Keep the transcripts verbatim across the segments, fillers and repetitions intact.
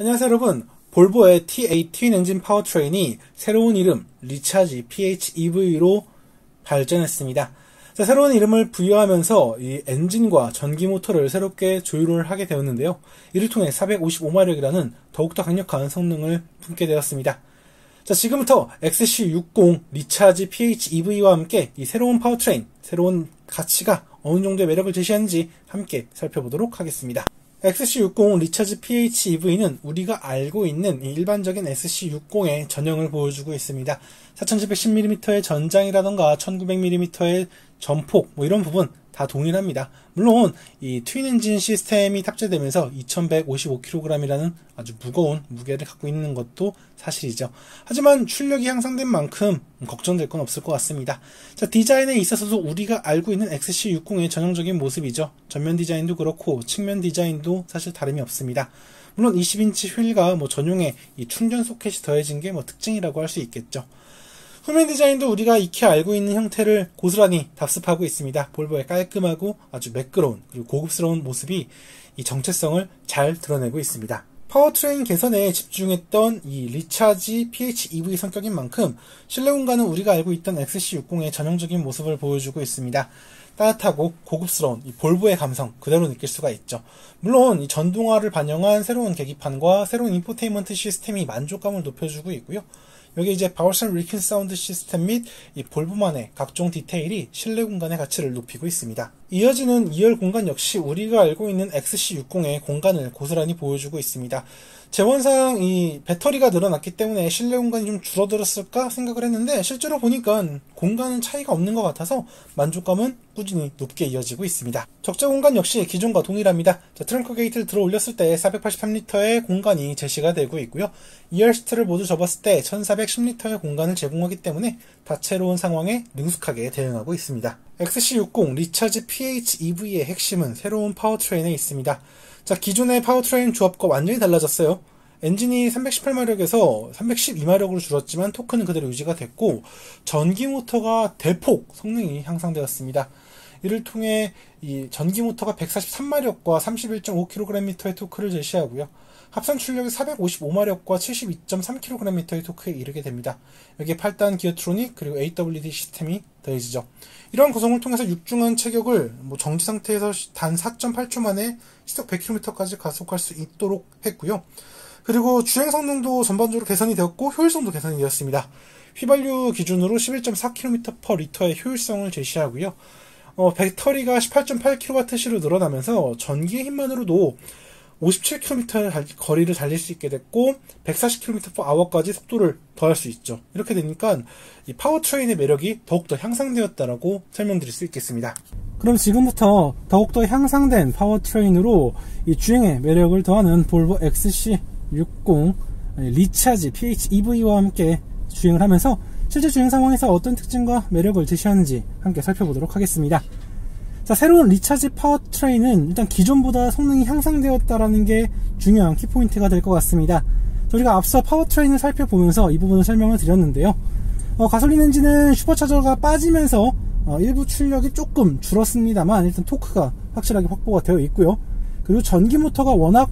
안녕하세요 여러분, 볼보의 티 에이트 트윈 엔진 파워트레인이 새로운 이름 리차지 피 에이치 이 브이로 발전했습니다. 자, 새로운 이름을 부여하면서 이 엔진과 전기 모터를 새롭게 조율을 하게 되었는데요. 이를 통해 사백오십오 마력이라는 더욱더 강력한 성능을 품게 되었습니다. 자, 지금부터 엑스씨 육십 리차지 피 에이치 이 브이와 함께 이 새로운 파워트레인, 새로운 가치가 어느 정도의 매력을 제시하는지 함께 살펴보도록 하겠습니다. 엑스씨 육십 리차지 피 에이치 이 브이는 우리가 알고 있는 일반적인 엑스씨 육십의 전형을 보여주고 있습니다. 사천칠백십 밀리미터의 전장이라던가 천구백 밀리미터의 전폭, 뭐 이런 부분 다 동일합니다. 물론 이 트윈 엔진 시스템이 탑재되면서 이천백오십오 킬로그램이라는 아주 무거운 무게를 갖고 있는 것도 사실이죠. 하지만 출력이 향상된 만큼 걱정될 건 없을 것 같습니다. 자, 디자인에 있어서도 우리가 알고 있는 엑스씨 육십의 전형적인 모습이죠. 전면 디자인도 그렇고 측면 디자인도 사실 다름이 없습니다. 물론 이십 인치 휠과 뭐 전용의 이 충전 소켓이 더해진 게 뭐 특징이라고 할 수 있겠죠. 후면 디자인도 우리가 익히 알고 있는 형태를 고스란히 답습하고 있습니다. 볼보의 깔끔하고 아주 매끄러운 그리고 고급스러운 모습이 이 정체성을 잘 드러내고 있습니다. 파워트레인 개선에 집중했던 이 리차지 피 에이치 이 브이 성격인 만큼 실내 공간은 우리가 알고 있던 엑스씨 육십의 전형적인 모습을 보여주고 있습니다. 따뜻하고 고급스러운 이 볼보의 감성 그대로 느낄 수가 있죠. 물론 이 전동화를 반영한 새로운 계기판과 새로운 인포테인먼트 시스템이 만족감을 높여주고 있고요. 여기 이제 바워스 앤 윌킨스 사운드 시스템 및 이 볼보만의 각종 디테일이 실내 공간의 가치를 높이고 있습니다. 이어지는 이 열 공간 역시 우리가 알고 있는 엑스씨 육십의 공간을 고스란히 보여주고 있습니다. 재원상 이 배터리가 늘어났기 때문에 실내 공간이 좀 줄어들었을까 생각을 했는데 실제로 보니까 공간은 차이가 없는 것 같아서 만족감은 꾸준히 높게 이어지고 있습니다. 적재 공간 역시 기존과 동일합니다. 자, 트렁크 게이트를 들어 올렸을 때 사백팔십삼 리터의 공간이 제시가 되고 있고요. 이 열 시트를 모두 접었을 때 천사백십 리터의 공간을 제공하기 때문에 다채로운 상황에 능숙하게 대응하고 있습니다. 엑스씨 육십 리차지 피 에이치 이 브이의 핵심은 새로운 파워트레인에 있습니다. 자, 기존의 파워트레인 조합과 완전히 달라졌어요. 엔진이 삼백십팔 마력에서 삼백십이 마력으로 줄었지만 토크는 그대로 유지가 됐고 전기 모터가 대폭 성능이 향상되었습니다. 이를 통해 이 전기 모터가 백사십삼 마력과 삼십일 점 오 킬로그램 미터의 토크를 제시하고요. 합산 출력이 사백오십오 마력과 칠십이 점 삼 킬로그램 미터의 토크에 이르게 됩니다. 여기에 팔 단 기어트로닉 그리고 에이 더블유 디 시스템이 더해지죠. 이러한 구성을 통해서 육중한 체격을 뭐 정지 상태에서 단 사 점 팔 초 만에 시속 백 킬로미터까지 가속할 수 있도록 했고요. 그리고 주행 성능도 전반적으로 개선이 되었고 효율성도 개선이 되었습니다. 휘발유 기준으로 십일 점 사 킬로미터 퍼 리터의 효율성을 제시하고요. 어, 배터리가 십팔 점 팔 킬로와트시로 늘어나면서 전기의 힘만으로도 오십칠 킬로미터의 거리를 달릴 수 있게 됐고 백사십 킬로미터 퍼 아워까지 속도를 더할 수 있죠. 이렇게 되니까 이 파워트레인의 매력이 더욱더 향상되었다라고 설명드릴 수 있겠습니다. 그럼 지금부터 더욱더 향상된 파워트레인으로 이 주행의 매력을 더하는 볼보 엑스씨 육십 리차지 피 에이치 이 브이와 함께 주행을 하면서 실제 주행 상황에서 어떤 특징과 매력을 제시하는지 함께 살펴보도록 하겠습니다. 자, 새로운 리차지 파워트레인은 일단 기존보다 성능이 향상되었다라는 게 중요한 키포인트가 될 것 같습니다. 저희가 앞서 파워트레인을 살펴보면서 이 부분을 설명을 드렸는데요. 어, 가솔린 엔진은 슈퍼차저가 빠지면서 어, 일부 출력이 조금 줄었습니다만 일단 토크가 확실하게 확보가 되어 있고요. 그리고 전기 모터가 워낙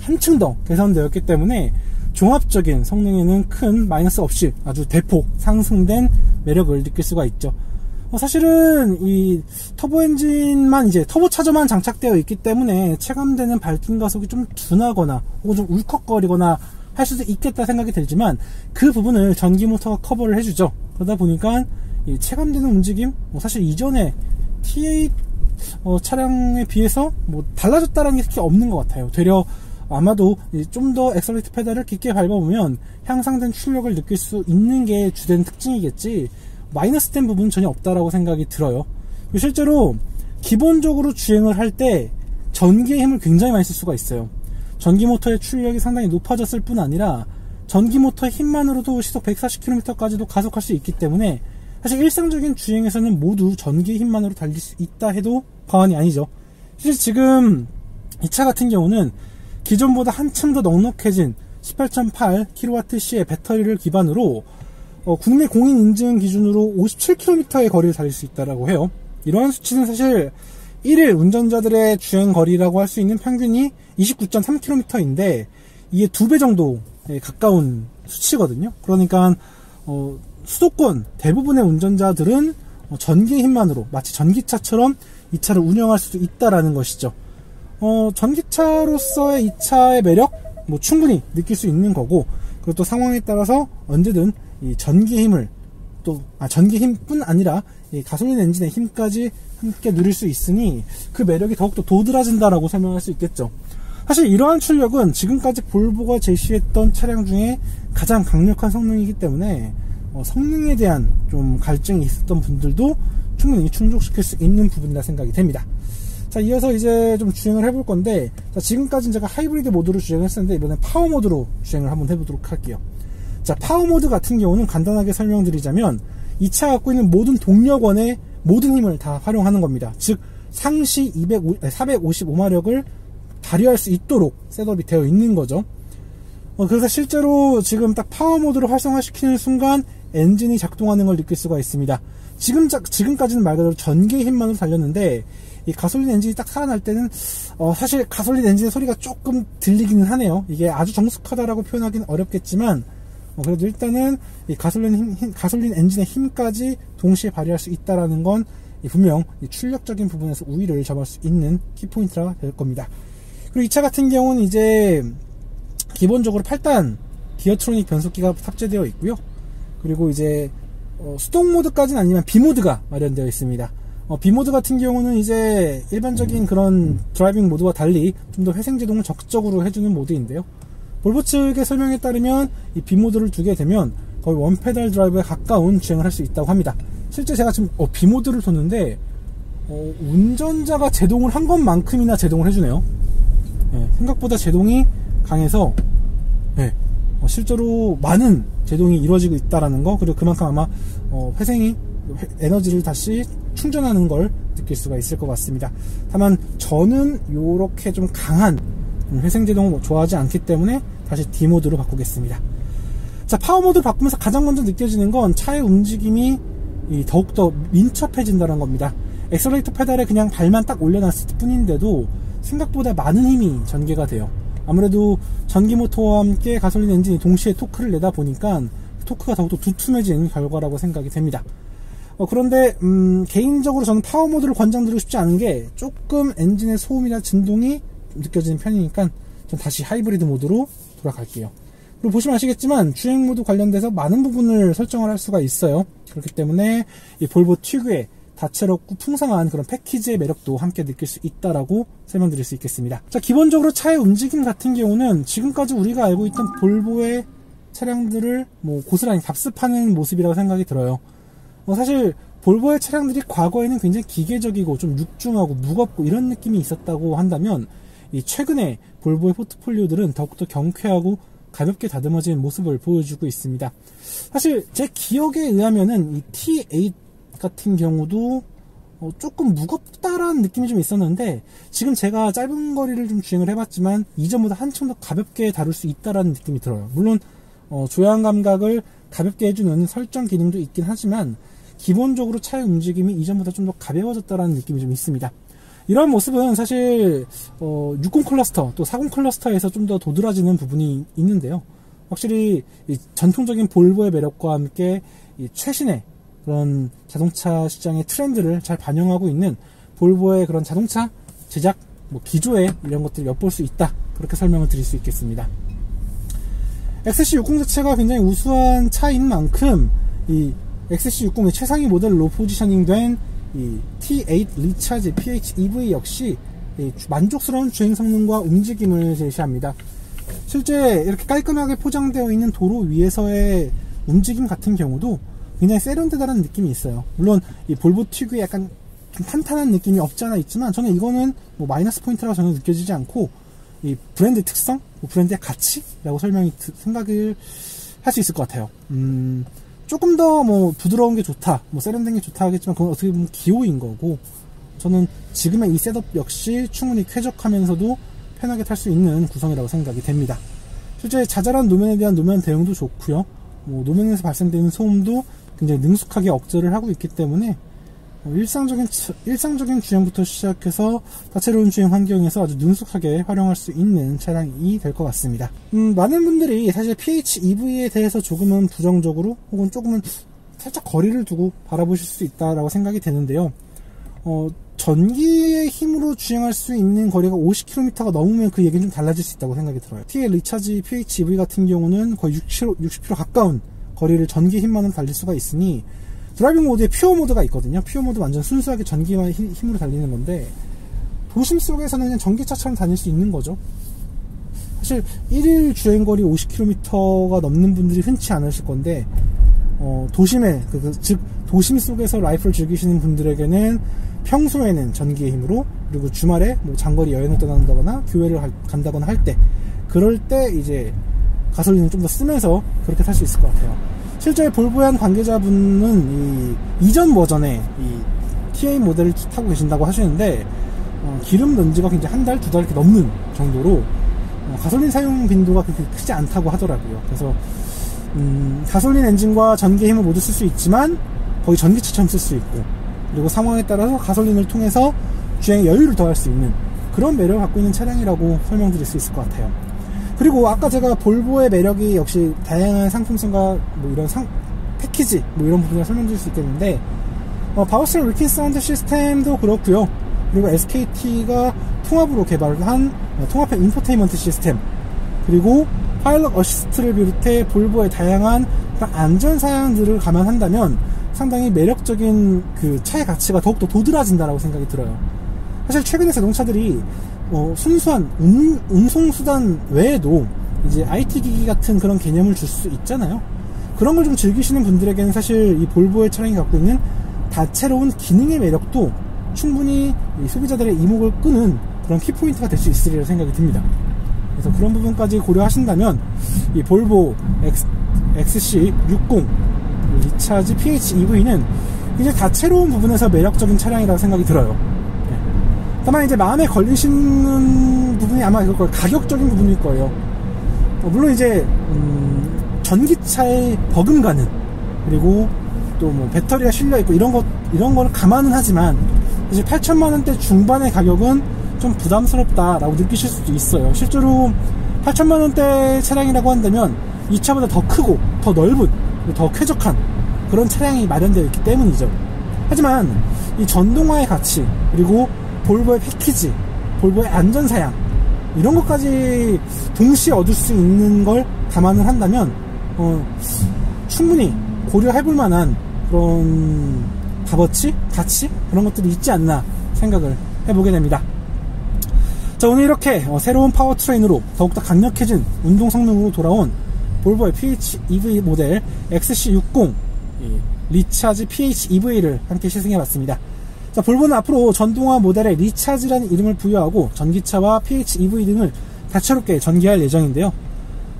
한층 더 개선되었기 때문에 종합적인 성능에는 큰 마이너스 없이 아주 대폭 상승된 매력을 느낄 수가 있죠. 어, 사실은 이 터보 엔진만 이제 터보 차저만 장착되어 있기 때문에 체감되는 발등 가속이 좀 둔하거나 혹은 좀 울컥거리거나 할 수도 있겠다 생각이 들지만 그 부분을 전기 모터가 커버를 해주죠. 그러다 보니까 이 체감되는 움직임, 뭐 사실 이전에 티 에이트 어, 차량에 비해서 뭐 달라졌다라는 게 특히 없는 것 같아요. 되려 아마도 좀 더 엑셀레이터 페달을 깊게 밟아보면 향상된 출력을 느낄 수 있는 게 주된 특징이겠지 마이너스 된 부분은 전혀 없다라고 생각이 들어요. 실제로 기본적으로 주행을 할 때 전기의 힘을 굉장히 많이 쓸 수가 있어요. 전기 모터의 출력이 상당히 높아졌을 뿐 아니라 전기 모터의 힘만으로도 시속 백사십 킬로미터까지도 가속할 수 있기 때문에 사실 일상적인 주행에서는 모두 전기의 힘만으로 달릴 수 있다 해도 과언이 아니죠. 사실 지금 이 차 같은 경우는 기존보다 한층 더 넉넉해진 십팔 점 팔 킬로와트시의 배터리를 기반으로 어, 국내 공인 인증 기준으로 오십칠 킬로미터의 거리를 달릴 수 있다라고 해요. 이러한 수치는 사실 일일 운전자들의 주행 거리라고 할 수 있는 평균이 이십구 점 삼 킬로미터인데 이게 두 배 정도에 가까운 수치거든요. 그러니까 어, 수도권 대부분의 운전자들은 전기의 힘만으로 마치 전기차처럼 이 차를 운영할 수도 있다라는 것이죠. 어, 전기차로서의 이 차의 매력 뭐 충분히 느낄 수 있는 거고, 그리고 또 상황에 따라서 언제든 이 전기의 힘을 또 아, 전기의 힘뿐 아니라 이 가솔린 엔진의 힘까지 함께 누릴 수 있으니 그 매력이 더욱더 도드라진다라고 설명할 수 있겠죠. 사실 이러한 출력은 지금까지 볼보가 제시했던 차량 중에 가장 강력한 성능이기 때문에 어, 성능에 대한 좀 갈증이 있었던 분들도 충분히 충족시킬 수 있는 부분이라 생각이 됩니다. 자, 이어서 이제 좀 주행을 해볼 건데, 자, 지금까지는 제가 하이브리드 모드로 주행을 했었는데 이번엔 파워 모드로 주행을 한번 해보도록 할게요. 자, 파워 모드 같은 경우는 간단하게 설명드리자면 이 차가 갖고 있는 모든 동력원의 모든 힘을 다 활용하는 겁니다. 즉 상시 사백오십오마력을 발휘할 수 있도록 셋업이 되어 있는 거죠. 어, 그래서 실제로 지금 딱 파워 모드로 활성화시키는 순간 엔진이 작동하는 걸 느낄 수가 있습니다. 지금, 자, 지금까지는 말 그대로 전기의 힘만으로 달렸는데 이 가솔린 엔진이 딱 살아날 때는 어, 사실 가솔린 엔진의 소리가 조금 들리기는 하네요. 이게 아주 정숙하다라고 표현하기는 어렵겠지만 어, 그래도 일단은 이 가솔린, 힘, 힘, 가솔린 엔진의 힘까지 동시에 발휘할 수 있다는 건 이 분명 이 출력적인 부분에서 우위를 잡을 수 있는 키포인트가 될 겁니다. 그리고 이 차 같은 경우는 이제 기본적으로 팔단 기어트로닉 변속기가 탑재되어 있고요. 그리고 이제 어, 수동 모드까지는 아니면 B모드가 마련되어 있습니다. 어, B모드 같은 경우는 이제 일반적인 그런 드라이빙 모드와 달리 좀 더 회생제동을 적극적으로 해주는 모드인데요. 볼보 측의 설명에 따르면 이 B모드를 두게 되면 거의 원페달 드라이브에 가까운 주행을 할 수 있다고 합니다. 실제 제가 지금 어, B모드를 뒀는데 어, 운전자가 제동을 한 것만큼이나 제동을 해주네요. 예, 생각보다 제동이 강해서 예, 어, 실제로 많은 제동이 이루어지고 있다는 거, 그리고 그만큼 아마 어, 회생이 회, 에너지를 다시 충전하는 걸 느낄 수가 있을 것 같습니다. 다만 저는 이렇게 좀 강한 회생제동을 좋아하지 않기 때문에 다시 D모드로 바꾸겠습니다. 자, 파워모드를 바꾸면서 가장 먼저 느껴지는 건 차의 움직임이 이 더욱더 민첩해진다는 겁니다. 엑셀레이터 페달에 그냥 발만 딱 올려놨을 뿐인데도 생각보다 많은 힘이 전개가 돼요. 아무래도 전기모터와 함께 가솔린 엔진이 동시에 토크를 내다 보니까 토크가 더욱더 두툼해진 결과라고 생각이 됩니다. 어, 그런데 음, 개인적으로 저는 파워모드를 권장드리고 싶지 않은 게 조금 엔진의 소음이나 진동이 느껴지는 편이니까 전 다시 하이브리드 모드로 돌아갈게요. 그리고 보시면 아시겠지만 주행 모드 관련돼서 많은 부분을 설정을 할 수가 있어요. 그렇기 때문에 이 볼보 특유의 다채롭고 풍성한 그런 패키지의 매력도 함께 느낄 수 있다라고 설명드릴 수 있겠습니다. 자, 기본적으로 차의 움직임 같은 경우는 지금까지 우리가 알고 있던 볼보의 차량들을 뭐 고스란히 답습하는 모습이라고 생각이 들어요. 어, 사실 볼보의 차량들이 과거에는 굉장히 기계적이고 좀 육중하고 무겁고 이런 느낌이 있었다고 한다면 이 최근에 볼보의 포트폴리오들은 더욱더 경쾌하고 가볍게 다듬어진 모습을 보여주고 있습니다. 사실 제 기억에 의하면은 이 티 에잇 같은 경우도 어 조금 무겁다라는 느낌이 좀 있었는데 지금 제가 짧은 거리를 좀 주행을 해봤지만 이전보다 한층 더 가볍게 다룰 수 있다라는 느낌이 들어요. 물론 어 조향 감각을 가볍게 해주는 설정 기능도 있긴 하지만 기본적으로 차의 움직임이 이전보다 좀 더 가벼워졌다라는 느낌이 좀 있습니다. 이런 모습은 사실 어, 육십 클러스터 또 사십 클러스터에서 좀 더 도드라지는 부분이 있는데요. 확실히 이 전통적인 볼보의 매력과 함께 이 최신의 그런 자동차 시장의 트렌드를 잘 반영하고 있는 볼보의 그런 자동차 제작 뭐 기조에 이런 것들을 엿볼 수 있다, 그렇게 설명을 드릴 수 있겠습니다. 엑스씨 육십 자체가 굉장히 우수한 차인 만큼 이 엑스씨 육십의 최상위 모델로 포지셔닝 된 이 티 에잇 리차지 피에이치이브이 역시 만족스러운 주행 성능과 움직임을 제시합니다. 실제 이렇게 깔끔하게 포장되어 있는 도로 위에서의 움직임 같은 경우도 굉장히 세련되다는 느낌이 있어요. 물론 이 볼보 특유의 약간 좀 탄탄한 느낌이 없지 않아 있지만 저는 이거는 뭐 마이너스 포인트라고 저는 느껴지지 않고 이 브랜드 특성, 브랜드의 가치라고 설명이 생각을 할 수 있을 것 같아요. 음. 조금 더 뭐 부드러운 게 좋다, 뭐 세련된 게 좋다 하겠지만 그건 어떻게 보면 기호인 거고, 저는 지금의 이 셋업 역시 충분히 쾌적하면서도 편하게 탈 수 있는 구성이라고 생각이 됩니다. 실제 자잘한 노면에 대한 노면 대응도 좋고요. 뭐 노면에서 발생되는 소음도 굉장히 능숙하게 억제를 하고 있기 때문에 일상적인, 일상적인 주행부터 시작해서 다채로운 주행 환경에서 아주 능숙하게 활용할 수 있는 차량이 될 것 같습니다. 음, 많은 분들이 사실 피에이치이브이에 대해서 조금은 부정적으로 혹은 조금은 살짝 거리를 두고 바라보실 수 있다라고 생각이 되는데요. 어, 전기의 힘으로 주행할 수 있는 거리가 오십 킬로미터가 넘으면 그 얘기는 좀 달라질 수 있다고 생각이 들어요. 티에이트 리차지 피에이치이브이 같은 경우는 거의 육십 킬로미터, 육십 킬로미터 가까운 거리를 전기 힘만으로 달릴 수가 있으니, 드라이빙 모드에 퓨어 모드가 있거든요. 퓨어 모드 완전 순수하게 전기만 힘으로 달리는 건데, 도심 속에서는 그냥 전기차처럼 다닐 수 있는 거죠. 사실 일일 주행거리 오십 킬로미터가 넘는 분들이 흔치 않으실 건데, 어, 도심에 그, 그, 즉 도심 속에서 라이프를 즐기시는 분들에게는 평소에는 전기의 힘으로, 그리고 주말에 뭐 장거리 여행을 떠난다거나 교회를 할, 간다거나 할 때, 그럴 때 이제 가솔린을 좀 더 쓰면서 그렇게 탈 수 있을 것 같아요. 실제 볼보의 관계자분은 이 이전 버전의 이 티에이트 모델을 타고 계신다고 하시는데, 어, 기름 넌지가 굉장히 한 달, 두 달 이렇게 넘는 정도로 어, 가솔린 사용 빈도가 그렇게 크지 않다고 하더라고요. 그래서 음, 가솔린 엔진과 전기의 힘을 모두 쓸 수 있지만 거의 전기차처럼 쓸 수 있고, 그리고 상황에 따라서 가솔린을 통해서 주행의 여유를 더할 수 있는 그런 매력을 갖고 있는 차량이라고 설명드릴 수 있을 것 같아요. 그리고 아까 제가 볼보의 매력이 역시 다양한 상품성과 뭐 이런 상, 패키지 뭐 이런 부분을 설명드릴 수 있겠는데, 어, 바우스 앤 윌킨스 사운드 시스템도 그렇고요. 그리고 에스케이티가 통합으로 개발한 어, 통합형 인포테인먼트 시스템, 그리고 파일럿 어시스트를 비롯해 볼보의 다양한 안전 사양들을 감안한다면 상당히 매력적인 그 차의 가치가 더욱더 도드라진다라고 생각이 들어요. 사실 최근에 자동차들이 어, 순수한 음, 운송수단 외에도 이제 아이티 기기 같은 그런 개념을 줄 수 있잖아요. 그런 걸 좀 즐기시는 분들에게는 사실 이 볼보의 차량이 갖고 있는 다채로운 기능의 매력도 충분히 이 소비자들의 이목을 끄는 그런 키포인트가 될 수 있으리라 생각이 듭니다. 그래서 그런 부분까지 고려하신다면 이 볼보 엑스씨 육십 리차지 피에이치이브이는 굉장히 다채로운 부분에서 매력적인 차량이라고 생각이 들어요. 다만 이제 마음에 걸리시는 부분이 아마 이걸 거예요. 가격적인 부분일 거예요. 물론 이제 음, 전기차의 버금가는, 그리고 또 뭐 배터리가 실려 있고 이런 것 이런 걸 감안은 하지만 이제 팔천만 원대 중반의 가격은 좀 부담스럽다라고 느끼실 수도 있어요. 실제로 팔천만 원대 차량이라고 한다면 이 차보다 더 크고 더 넓은, 더 쾌적한 그런 차량이 마련되어 있기 때문이죠. 하지만 이 전동화의 가치, 그리고 볼보의 패키지, 볼보의 안전사양, 이런 것까지 동시에 얻을 수 있는 걸 감안을 한다면 어, 충분히 고려해볼 만한 그런 값어치, 가치, 그런 것들이 있지 않나 생각을 해보게 됩니다. 자, 오늘 이렇게 새로운 파워트레인으로 더욱더 강력해진 운동 성능으로 돌아온 볼보의 피에이치이브이 모델 엑스씨 육십 리차지 피에이치이브이를 함께 시승해봤습니다. 자, 볼보는 앞으로 전동화 모델에 리차지라는 이름을 부여하고 전기차와 피에이치이브이 등을 다채롭게 전개할 예정인데요.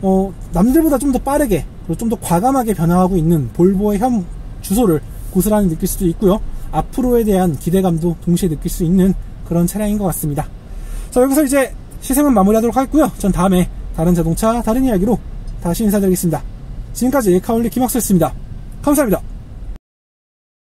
어, 남들보다 좀 더 빠르게, 그리고 좀 더 과감하게 변화하고 있는 볼보의 현 주소를 고스란히 느낄 수도 있고요. 앞으로에 대한 기대감도 동시에 느낄 수 있는 그런 차량인 것 같습니다. 자, 여기서 이제 시승은 마무리하도록 하겠고요. 전 다음에 다른 자동차, 다른 이야기로 다시 인사드리겠습니다. 지금까지 카올리 김학수였습니다. 감사합니다.